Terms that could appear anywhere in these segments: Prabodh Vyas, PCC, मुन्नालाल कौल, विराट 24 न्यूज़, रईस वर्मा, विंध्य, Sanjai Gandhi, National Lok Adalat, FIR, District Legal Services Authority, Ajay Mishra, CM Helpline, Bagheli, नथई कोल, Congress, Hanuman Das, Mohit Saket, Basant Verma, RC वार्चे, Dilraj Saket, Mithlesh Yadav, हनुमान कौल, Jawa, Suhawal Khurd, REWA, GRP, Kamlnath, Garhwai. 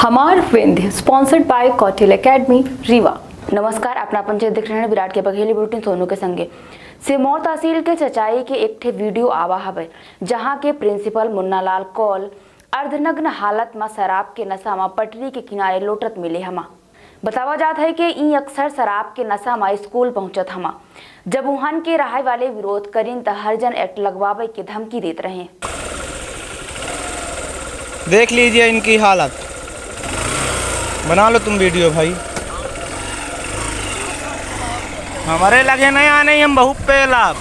हमार विंध sponsored by कॉटिल एकेडमी रीवा। नमस्कार, अपना पंचायत देख रहे हैं विराट के बघेली बुलेटिन सोनू के संगे। सिरमौर तहसील के चचाई के एक ठे वीडियो आवा हवे जहां के प्रिंसिपल मुन्नालाल कौल अर्धनग्न हालत में शराब के नशा में पटरी के किनारे लोटत मिले हमा। बतावा जात है कि ई अक्सर शराब के नशा में स्कूल पहुँचत हमा। जब वहां के रहे वाले विरोध करीन त हरिजन एक्ट लगवावे के धमकी देते रहे। देख लीजिए इनकी हालत, बना लो तुम वीडियो भाई। हमारे लगे नहीं आने, हम बहुत पहला।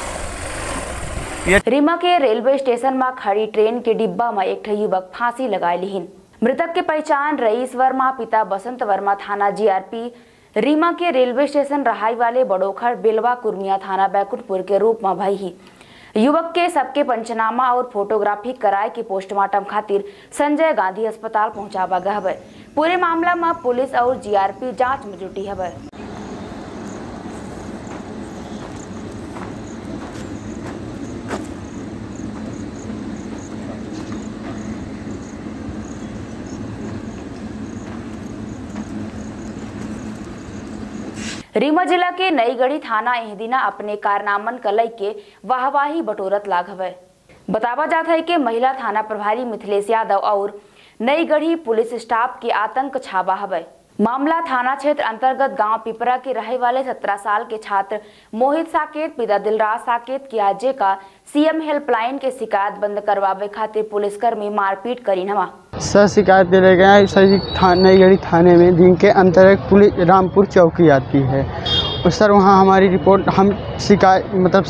रीमा के रेलवे स्टेशन में खड़ी ट्रेन के डिब्बा में एक युवक फांसी लगाए लिहिन। मृतक के पहचान रईस वर्मा पिता बसंत वर्मा थाना जीआरपी रीमा के रेलवे स्टेशन रहाई वाले बड़ोखर बेलवा कुर्मिया थाना बैकुंठपुर के रूप में भई ही। युवक के सबके पंचनामा और फोटोग्राफी कराए के पोस्टमार्टम खातिर संजय गांधी अस्पताल पहुँचावा गया है। पूरे मामला में पुलिस और जीआरपी जांच में जुटी है। रीवा जिला के नईगढ़ी थाना एहदीना अपने कारनामन कलई के वाहवाही बटोरत लागवे। बतावा जाता है कि महिला थाना प्रभारी मिथलेश यादव और नई गढ़ी पुलिस स्टाफ के आतंक छावा हवे। मामला थाना क्षेत्र अंतर्गत गांव पिपरा के रहे वाले 17 साल के छात्र मोहित साकेत पिता दिलराज साकेत की अजय का सीएम हेल्पलाइन के शिकायत बंद करवावे खातिर पुलिसकर्मी मारपीट करीन हवा। सर शिकायत ले गए सर नई गढ़ी थाने में, जिनके अंतर्गत पुलिस रामपुर चौकी आती है। और सर वहाँ हमारी रिपोर्ट हम शिकायत मतलब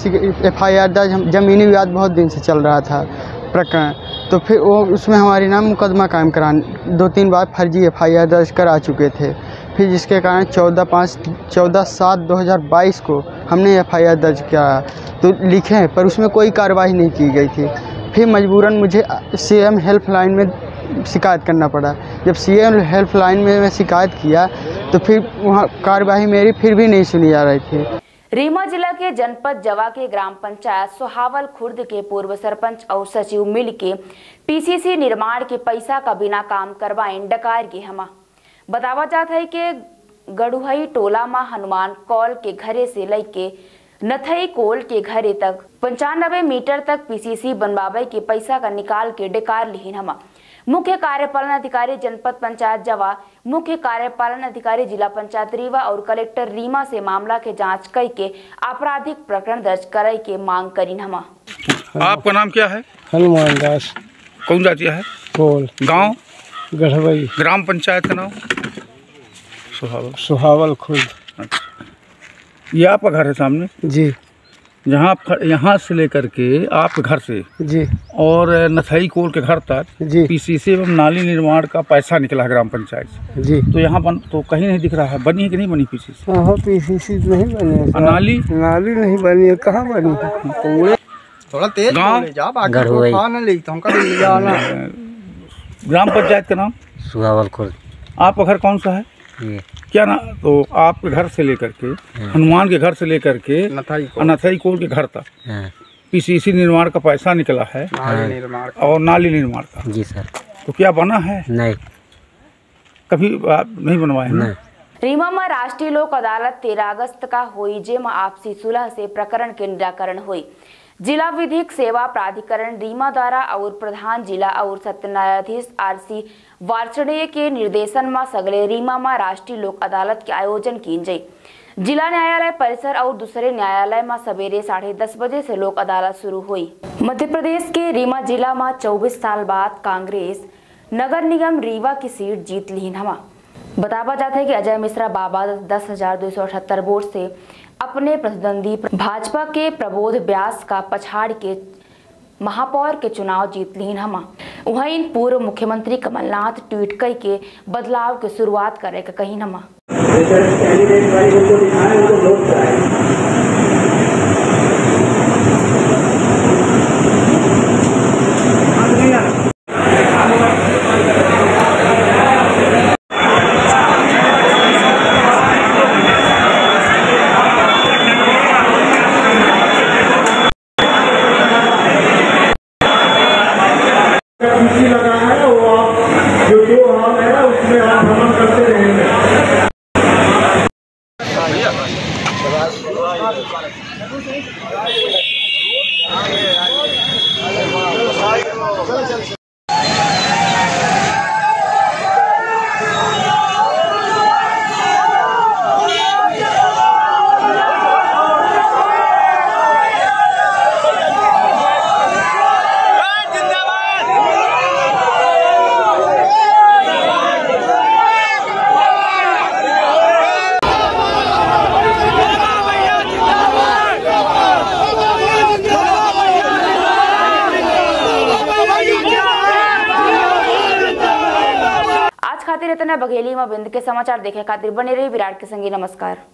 FIR दर्ज, जमीनी विवाद बहुत दिन से चल रहा था प्रकरण, तो फिर वो उसमें हमारे नाम मुकदमा कायम करा 2-3 बार फर्जी FIR दर्ज करा चुके थे। फिर जिसके कारण 14/7/2022 को हमने FIR दर्ज करा तो लिखे, पर उसमें कोई कार्रवाई नहीं की गई थी। फिर मजबूरन मुझे CM हेल्पलाइन में शिकायत करना पड़ा। जब CM हेल्पलाइन में मैं शिकायत किया तो फिर वहाँ कार्रवाई मेरी फिर भी नहीं सुनी जा रही थी। रीवा जिला के जनपद जवा के ग्राम पंचायत सुहावल खुर्द के पूर्व सरपंच और सचिव मिल के PCC निर्माण के पैसा का बिना काम करवाइन डकार के हमा। बतावा जाता है कि गढ़वाई टोला में हनुमान कौल के घरे से लेके नथई कोल के घरे तक 95 मीटर तक PCC बनवावे के पैसा का निकाल के डकार लिहिन हमा। मुख्य कार्यपालन अधिकारी जनपद पंचायत जवा, मुख्य कार्यपालन अधिकारी जिला पंचायत रीवा और कलेक्टर रीमा से मामला के जांच करके आपराधिक प्रकरण दर्ज कराई के मांग करीन हमा। आपका नाम क्या है? हनुमान दास। कौन जातिया है? कोल। गांव? गढ़वई। ग्राम पंचायत का नाम? सुहावल खुर्द। ये आपका घर है सामने? जी। यहाँ से लेकर के आप घर से जी और नथई कोल के घर तक जी PCC एवं नाली निर्माण का पैसा निकला है ग्राम पंचायत से जी, तो यहाँ बन तो कहीं नहीं दिख रहा है। बनी है कि नहीं बनी PCC? हाँ, PCC नहीं बनी। नाली नहीं बनी है, कहाँ बनी है? थोड़ा तेज ग्राम पंचायत का नाम? सुहावल खुर्द। आपका घर कौन सा है क्या ना? तो आपके घर से लेकर के हनुमान के घर से लेकर के अनाथाई कोल के घर तक PCC निर्माण का पैसा निकला है और नाली निर्माण का जी सर, तो क्या बना है? नहीं, कभी आप नहीं बनवाए हैं। रीवा में राष्ट्रीय लोक अदालत 13 अगस्त का हुई, जेमा आपसी सुलह से प्रकरण के निराकरण हुई। जिला विधिक सेवा प्राधिकरण रीमा द्वारा और प्रधान जिला और सत्र न्यायाधीश RC वार्चे के निर्देशन में सगले रीमा में राष्ट्रीय लोक अदालत के आयोजन की गई। जिला न्यायालय परिसर और दूसरे न्यायालय में सवेरे 10:30 बजे से लोक अदालत शुरू हुई। मध्य प्रदेश के रीवा जिला में 24 साल बाद कांग्रेस नगर निगम रीवा की सीट जीत ली हमा। बतावा जाता है कि अजय मिश्रा बाबा 10,278 वोट से अपने प्रतिद्वंदी भाजपा के प्रबोध व्यास का पछाड़ के महापौर के चुनाव जीत लीन हमा। वहीं पूर्व मुख्यमंत्री कमलनाथ ट्वीट करके बदलाव की शुरुआत करे का कहीं हमा। लगा है वो जो है उसमें है। बघेली में बिंद के समाचार देखे खातिर बने रही विराट के संगी। नमस्कार।